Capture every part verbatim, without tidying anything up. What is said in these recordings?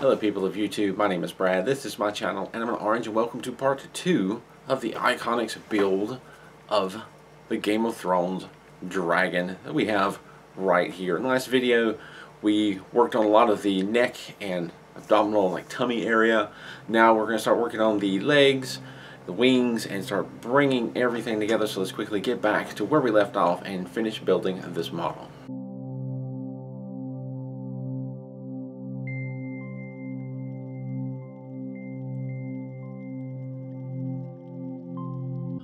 Hello people of YouTube, my name is Brad, this is my channel, Animate Orange, and welcome to part two of the ICONX build of the Game of Thrones dragon that we have right here. In the last video, we worked on a lot of the neck and abdominal, like tummy area. Now we're going to start working on the legs, the wings, and start bringing everything together. So let's quickly get back to where we left off and finish building this model.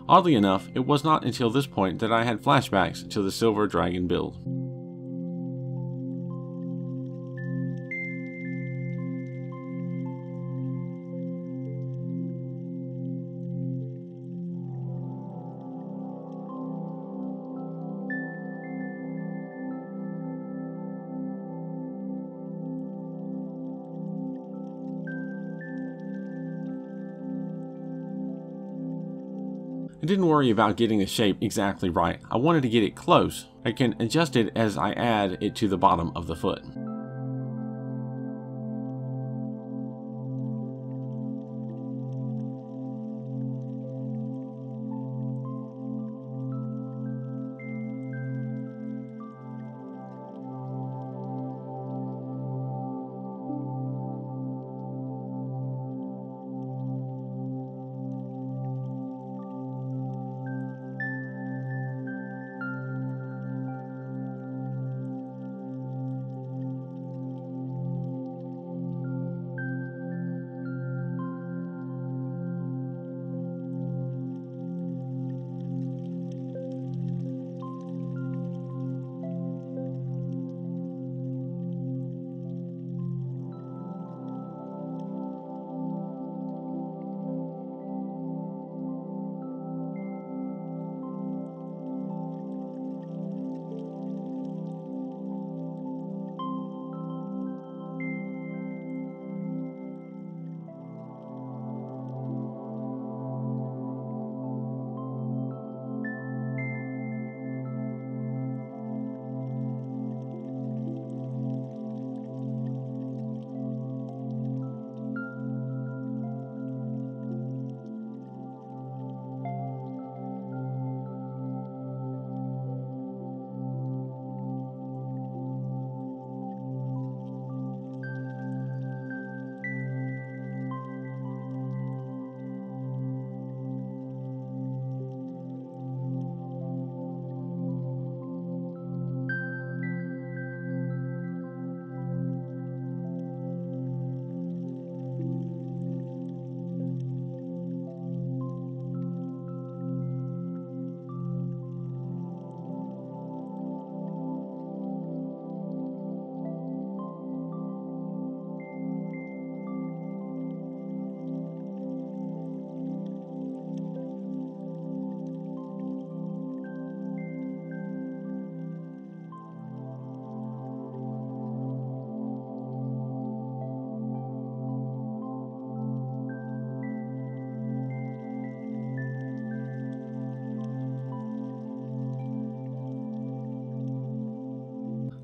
Oddly enough, it was not until this point that I had flashbacks to the Silver Dragon build. I didn't worry about getting the shape exactly right. I wanted to get it close. I can adjust it as I add it to the bottom of the foot.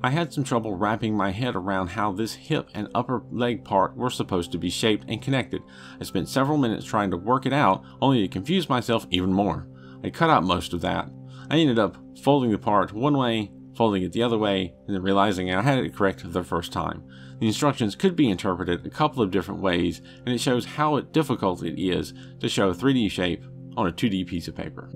I had some trouble wrapping my head around how this hip and upper leg part were supposed to be shaped and connected. I spent several minutes trying to work it out, only to confuse myself even more. I cut out most of that. I ended up folding the part one way, folding it the other way, and then realizing I had it correct the first time. The instructions could be interpreted a couple of different ways, and it shows how difficult it is to show a three D shape on a two D piece of paper.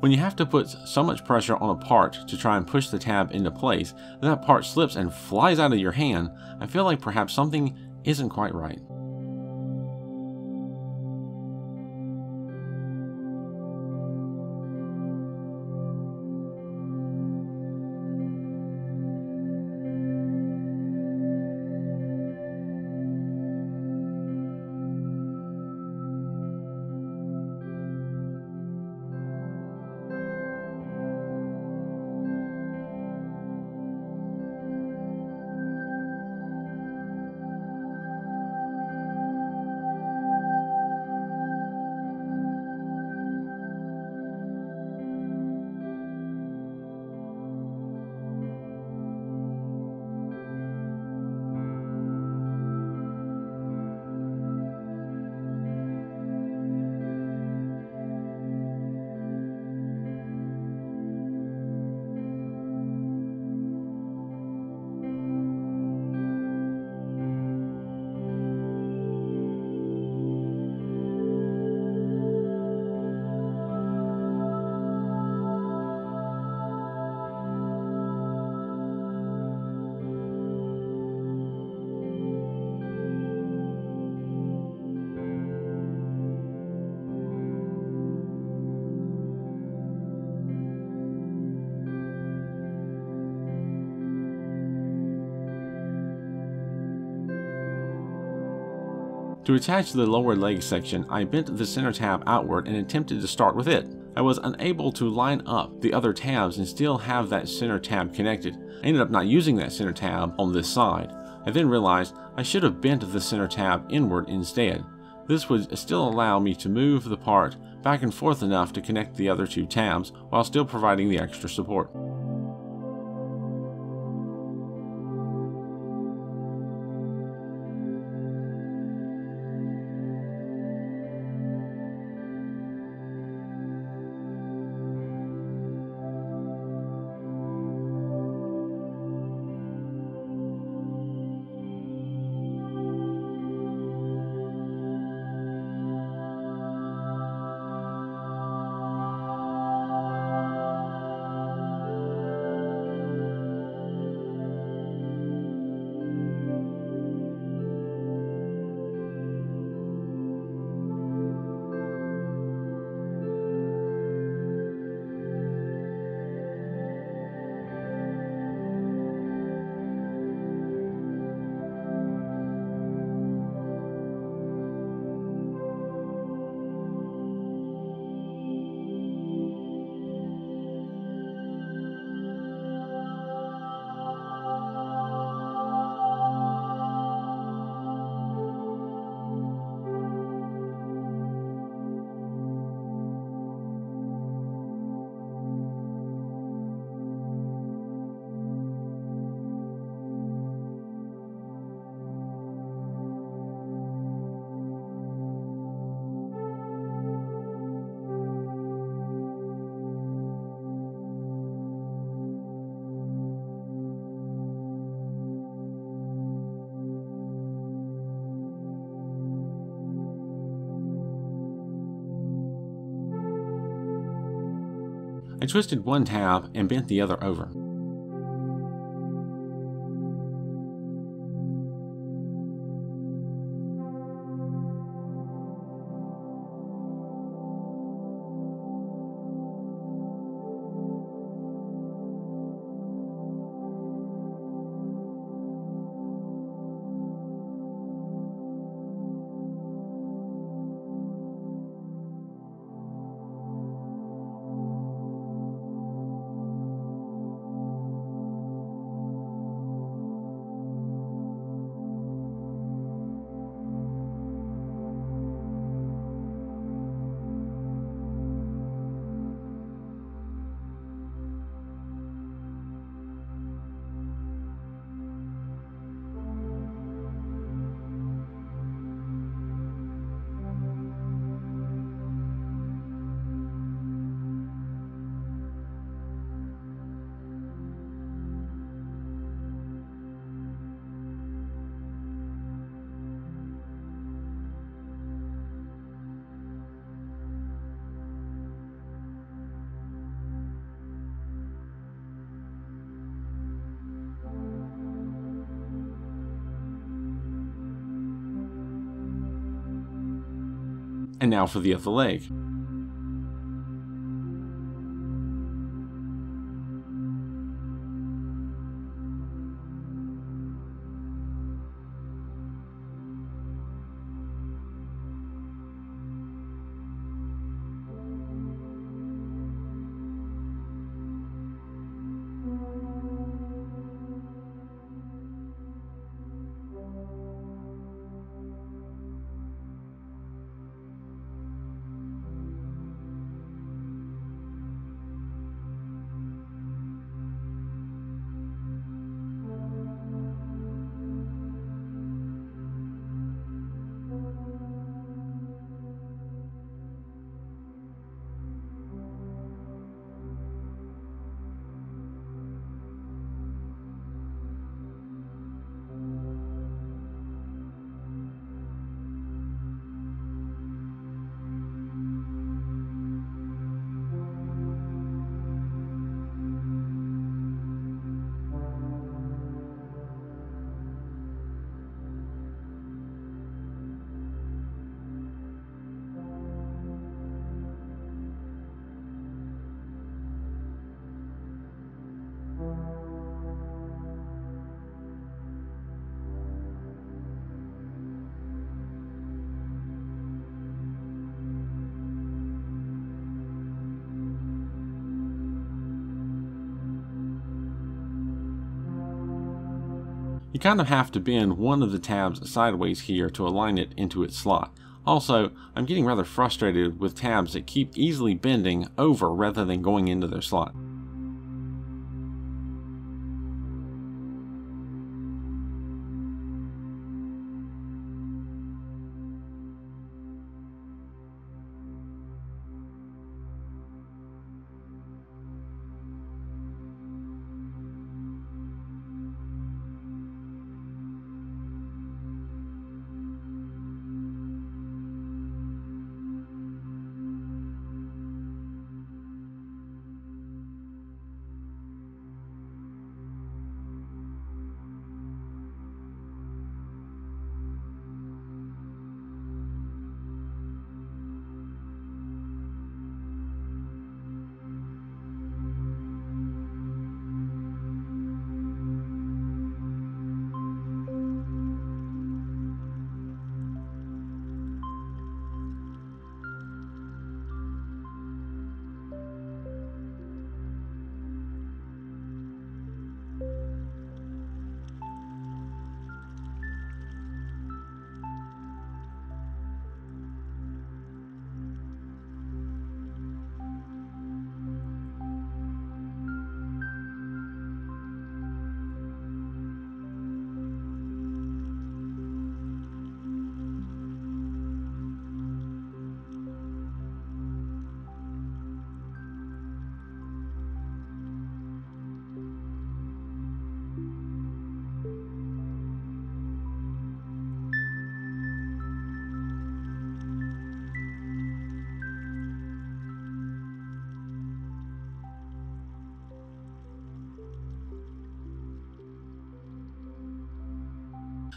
When you have to put so much pressure on a part to try and push the tab into place, that part slips and flies out of your hand, I feel like perhaps something isn't quite right. To attach the lower leg section, I bent the center tab outward and attempted to start with it. I was unable to line up the other tabs and still have that center tab connected. I ended up not using that center tab on this side. I then realized I should have bent the center tab inward instead. This would still allow me to move the part back and forth enough to connect the other two tabs while still providing the extra support. I twisted one tab and bent the other over. And now for the other leg. You kind of have to bend one of the tabs sideways here to align it into its slot. Also, I'm getting rather frustrated with tabs that keep easily bending over rather than going into their slot.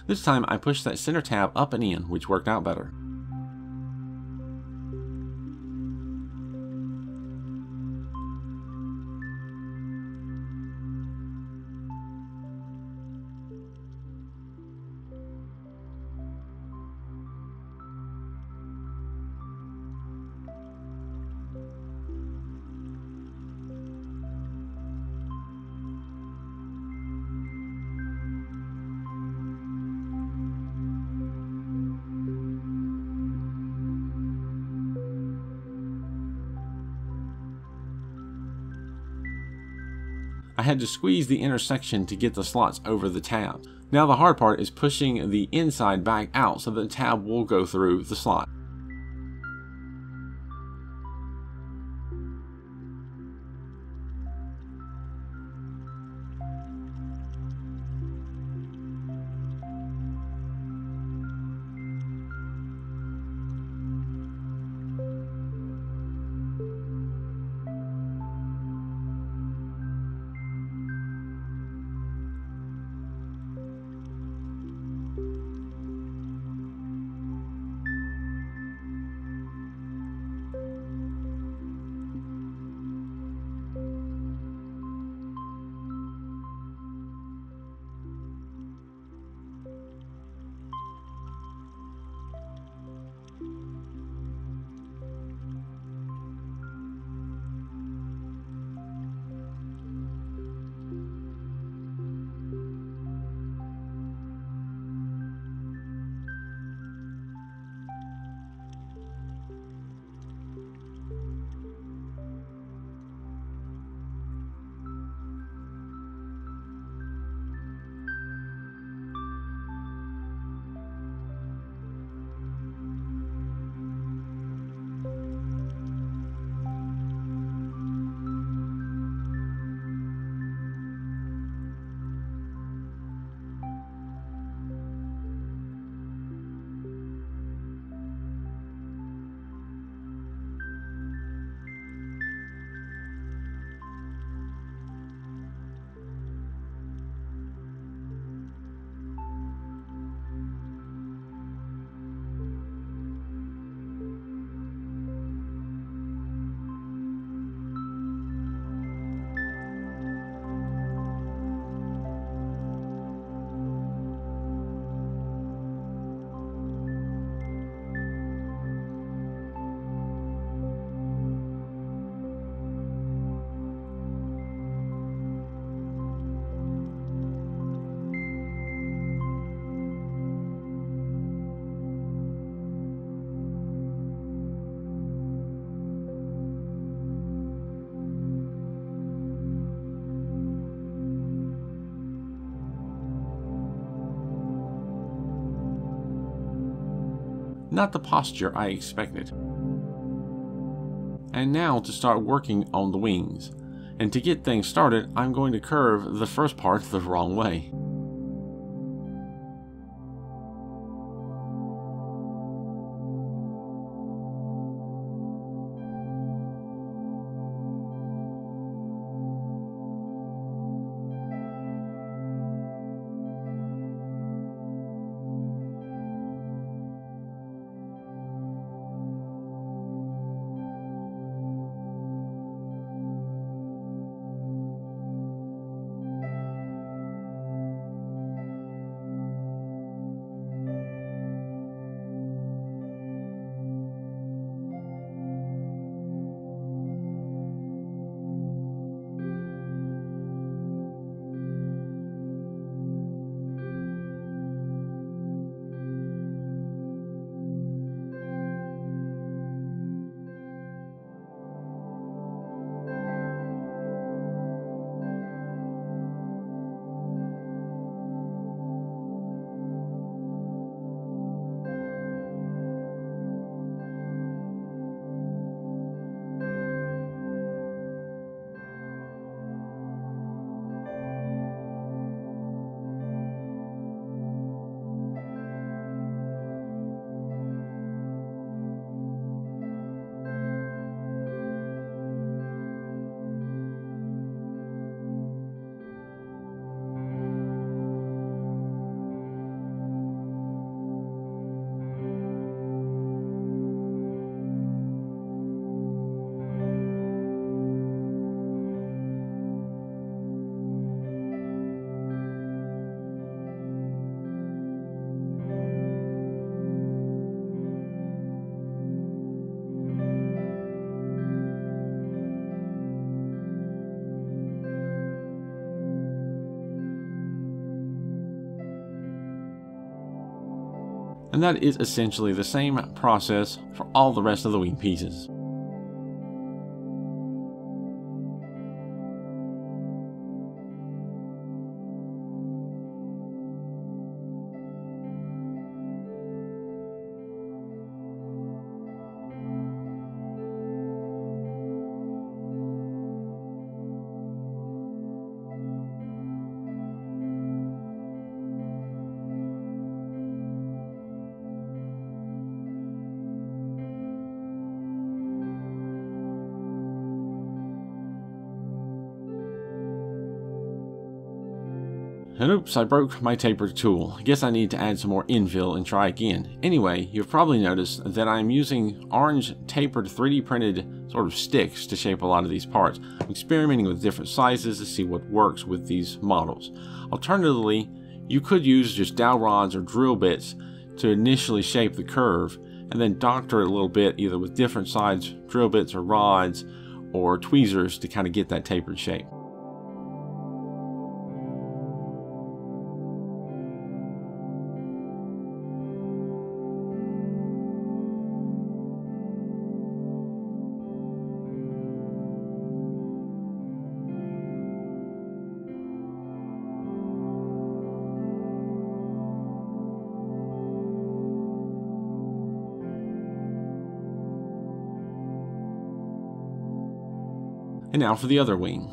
This time I pushed that center tab up and in, which worked out better. I had to squeeze the intersection to get the slots over the tab. Now the hard part is pushing the inside back out so the tab will go through the slot. not the posture I expected. And now to start working on the wings. And to get things started, I'm going to curve the first part the wrong way. And that is essentially the same process for all the rest of the wing pieces. And oops, I broke my tapered tool. Guess I need to add some more infill and try again. Anyway, you've probably noticed that I'm using orange tapered three D printed sort of sticks to shape a lot of these parts. I'm experimenting with different sizes to see what works with these models. Alternatively, you could use just dowel rods or drill bits to initially shape the curve and then doctor it a little bit either with different size drill bits or rods or tweezers to kind of get that tapered shape. And now for the other wing.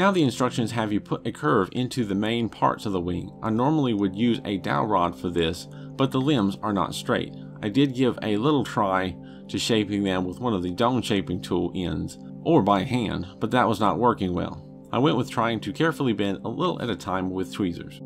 Now the instructions have you put a curve into the main parts of the wing. I normally would use a dowel rod for this, but the limbs are not straight. I did give a little try to shaping them with one of the dome shaping tool ends, or by hand, but that was not working well. I went with trying to carefully bend a little at a time with tweezers.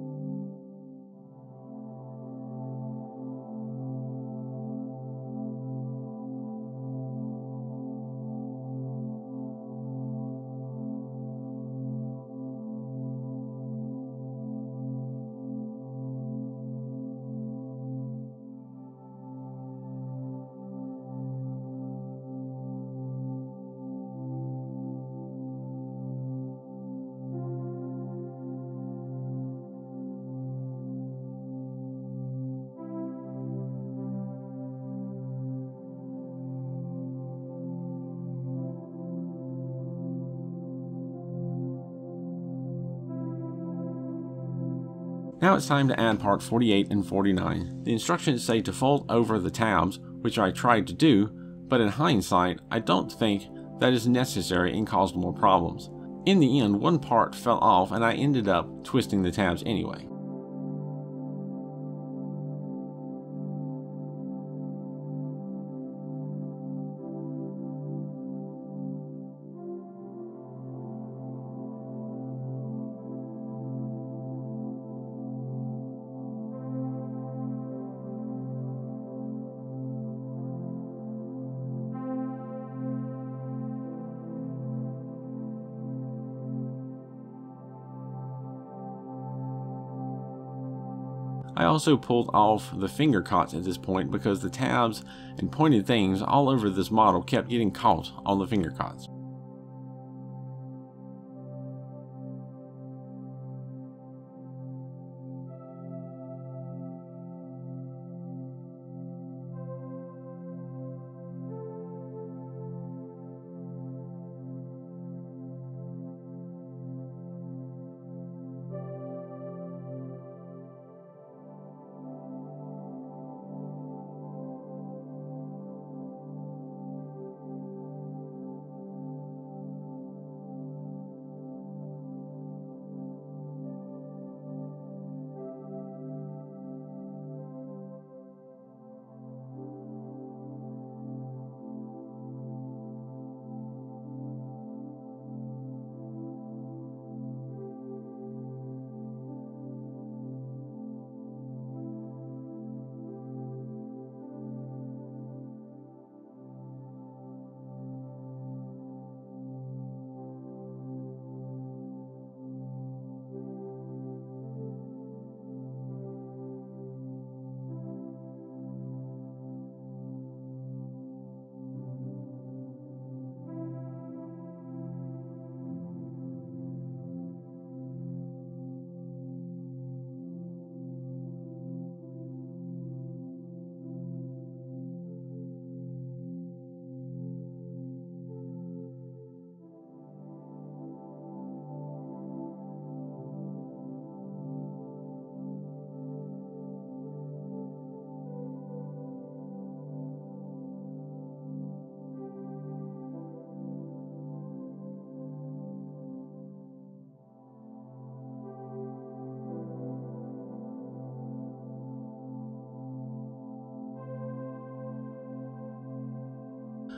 Now it's time to add part forty-eight and forty-nine. The instructions say to fold over the tabs, which I tried to do, but in hindsight, I don't think that is necessary and caused more problems. In the end, one part fell off and I ended up twisting the tabs anyway. I also pulled off the finger cots at this point because the tabs and pointed things all over this model kept getting caught on the finger cots.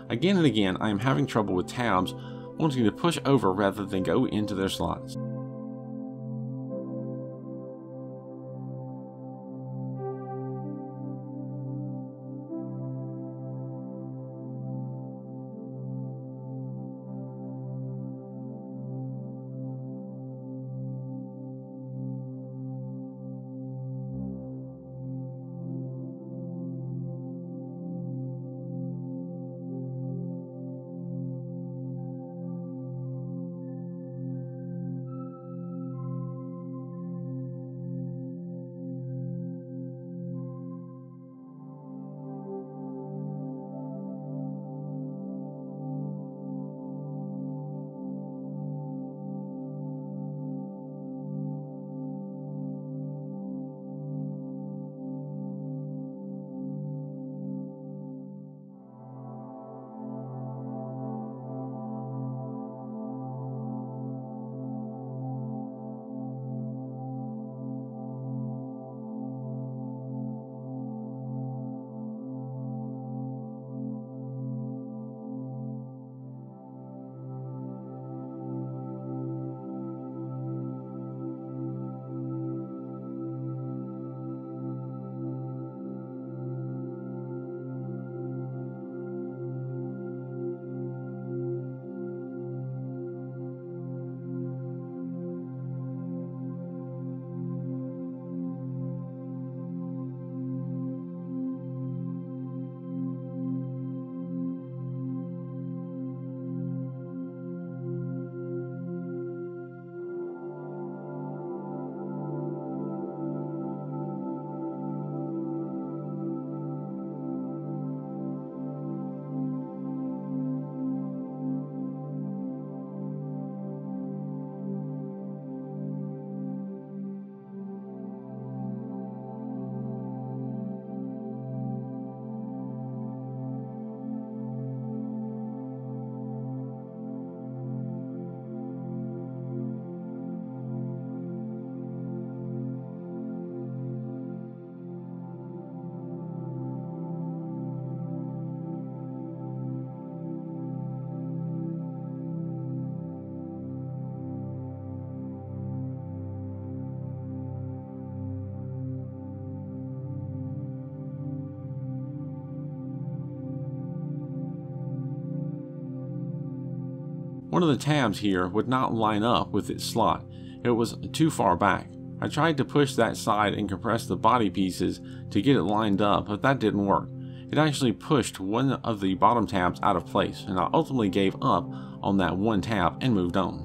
Again and again, I am having trouble with tabs wanting to push over rather than go into their slots. One of the tabs here would not line up with its slot. It was too far back. I tried to push that side and compress the body pieces to get it lined up, but that didn't work. It actually pushed one of the bottom tabs out of place, and I ultimately gave up on that one tab and moved on.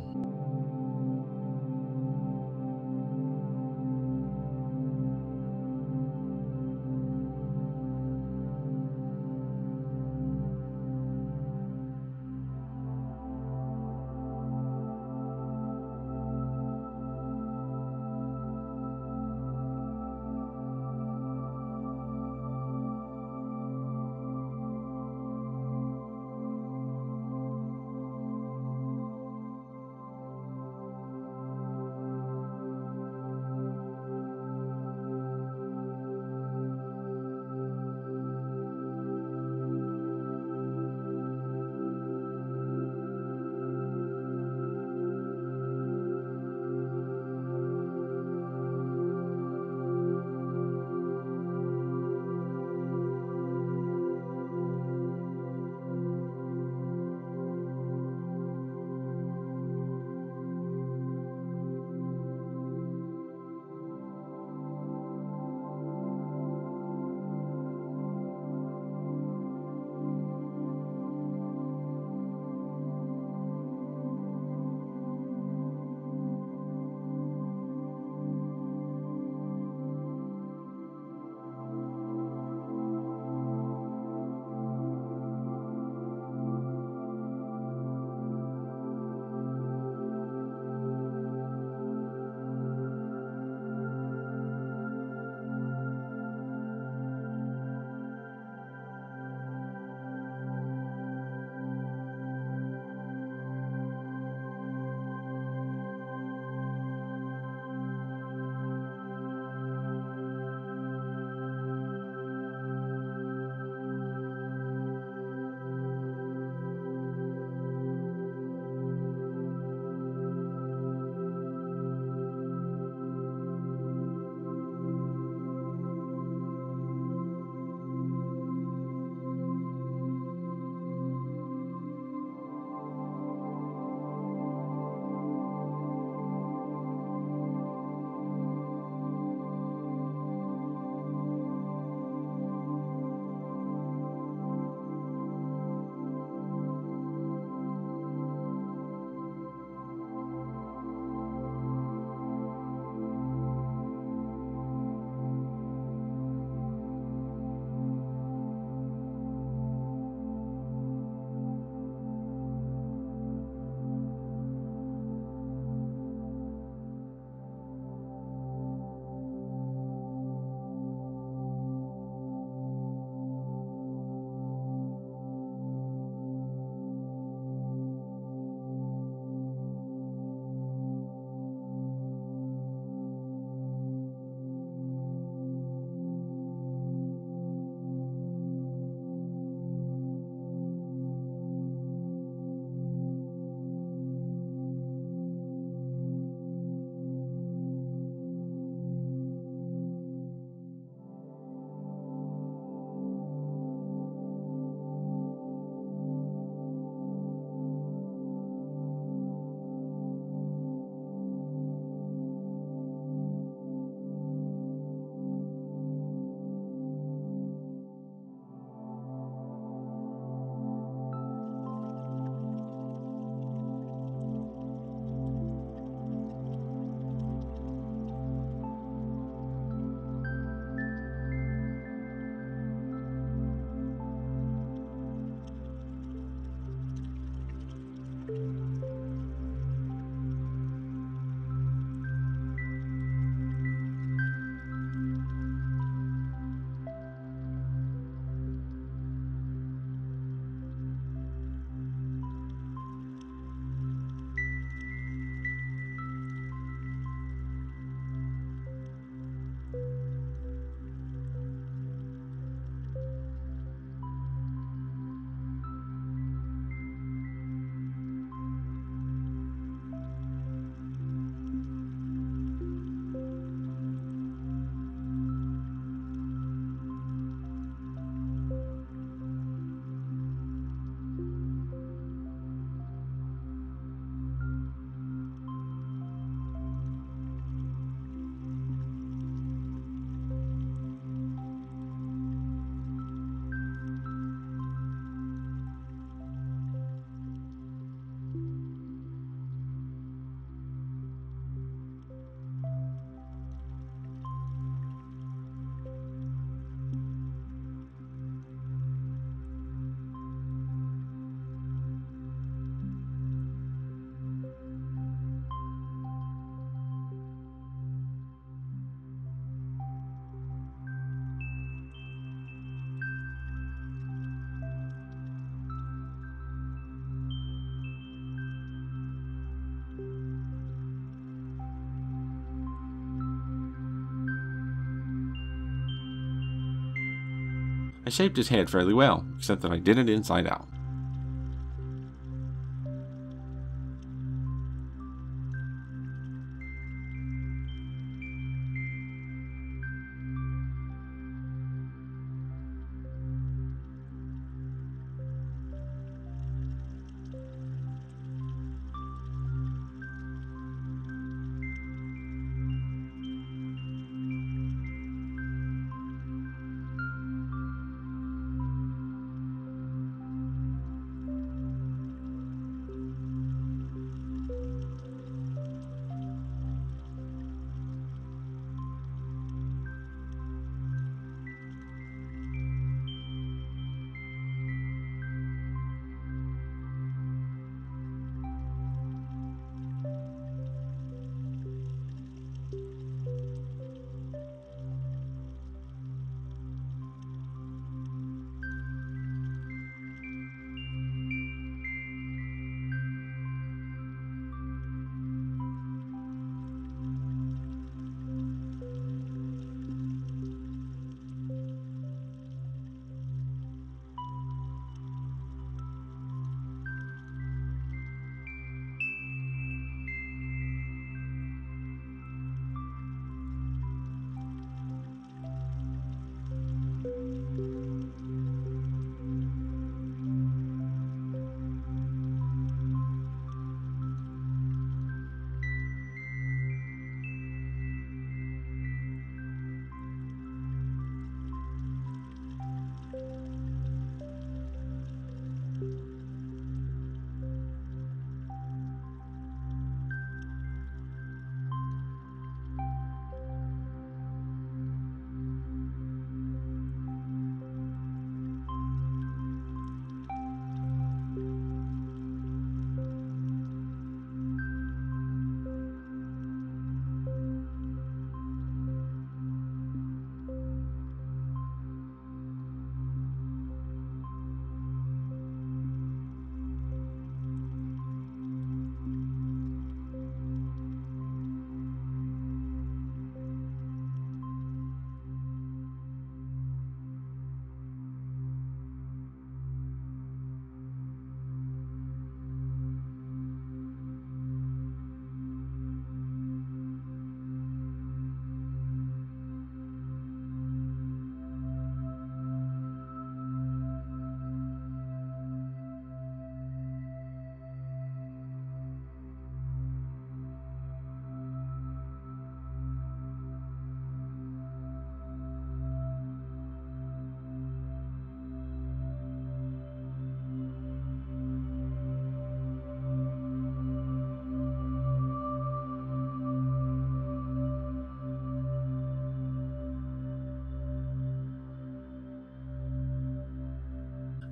I shaped his head fairly well, except that I did it inside out.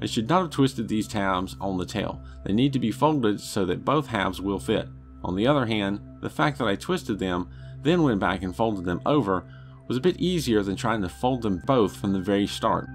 I should not have twisted these tabs on the tail. They need to be folded so that both halves will fit. On the other hand, the fact that I twisted them, then went back and folded them over, was a bit easier than trying to fold them both from the very start.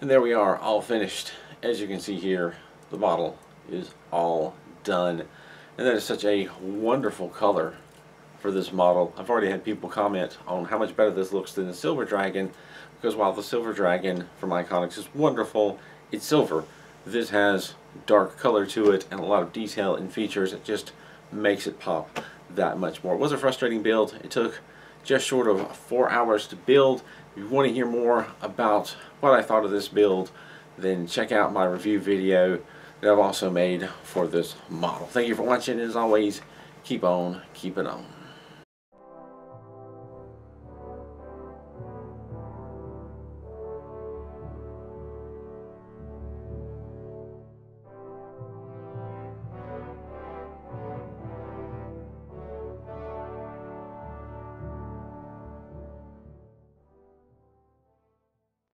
And there we are, all finished. As you can see here, the bottle is all done. And that is such a wonderful color for this model. I've already had people comment on how much better this looks than the Silver Dragon, because while the Silver Dragon from ICONX is wonderful, it's silver. This has dark color to it and a lot of detail and features. It just makes it pop that much more. It was a frustrating build. It took just short of four hours to build. If you want to hear more about what I thought of this build, then check out my review video that I've also made for this model. Thank you for watching. As always, keep on keeping on.